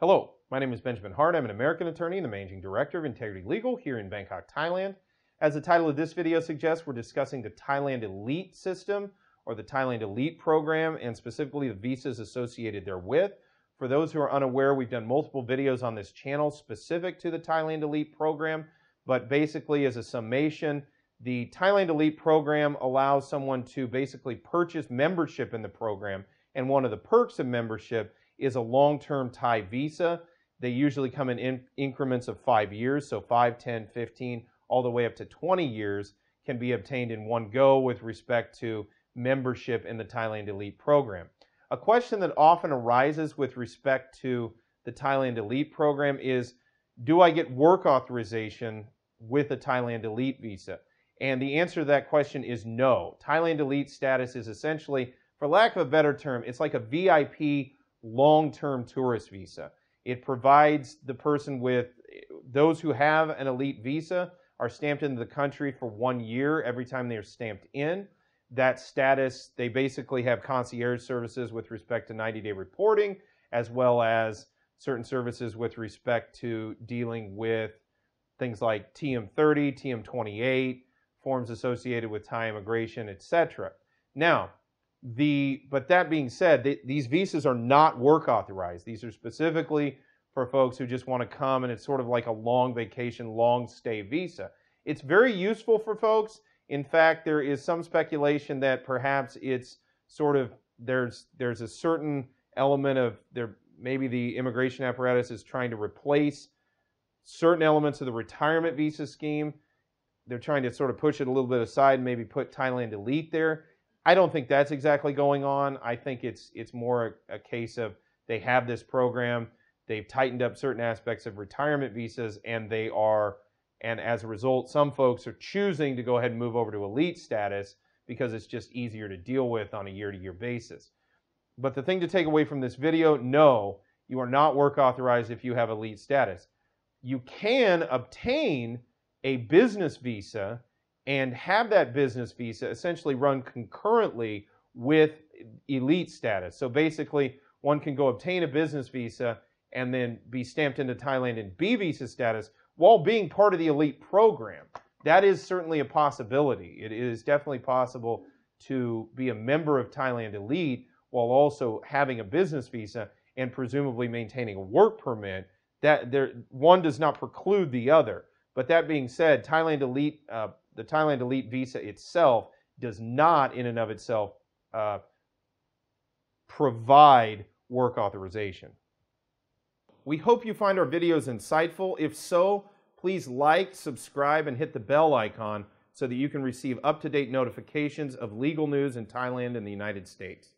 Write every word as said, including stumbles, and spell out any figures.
Hello, my name is Benjamin Hart. I'm an American attorney and the managing director of Integrity Legal here in Bangkok, Thailand. As the title of this video suggests, we're discussing the Thailand Elite system or the Thailand Elite program and specifically the visas associated therewith. For those who are unaware, we've done multiple videos on this channel specific to the Thailand Elite program, but basically as a summation, the Thailand Elite program allows someone to basically purchase membership in the program, and one of the perks of membership is a long-term Thai visa. They usually come in, in increments of five years, so five, ten, fifteen, all the way up to twenty years can be obtained in one go with respect to membership in the Thailand Elite program. A question that often arises with respect to the Thailand Elite program is, do I get work authorization with a Thailand Elite visa? And the answer to that question is no. Thailand Elite status is essentially, for lack of a better term, it's like a V I P long-term tourist visa. It provides the person with, those who have an elite visa are stamped into the country for one year every time they are stamped in. That status, they basically have concierge services with respect to ninety-day reporting, as well as certain services with respect to dealing with things like T M thirty, T M twenty-eight, forms associated with Thai immigration, et cetera. Now, the but that being said, th these visas are not work authorized. These are specifically for folks who just want to come, and it's sort of like a long vacation, long stay visa. It's very useful for folks. In fact, there is some speculation that perhaps it's sort of, there's there's a certain element of, there maybe the immigration apparatus is trying to replace certain elements of the retirement visa scheme. They're trying to sort of push it a little bit aside and maybe put Thailand Elite there. I don't think that's exactly going on. I think it's it's more a, a case of they have this program, they've tightened up certain aspects of retirement visas, and they are, and as a result, some folks are choosing to go ahead and move over to elite status because it's just easier to deal with on a year-to-year basis. But the thing to take away from this video, no, you are not work authorized if you have elite status. You can obtain a business visa and have that business visa essentially run concurrently with elite status. So basically, one can go obtain a business visa and then be stamped into Thailand in B visa status while being part of the elite program. That is certainly a possibility. It is definitely possible to be a member of Thailand Elite while also having a business visa and presumably maintaining a work permit. That there, one does not preclude the other. But that being said, Thailand Elite, uh, the Thailand Elite visa itself does not in and of itself uh, provide work authorization. We hope you find our videos insightful. If so, please like, subscribe, and hit the bell icon so that you can receive up-to-date notifications of legal news in Thailand and the United States.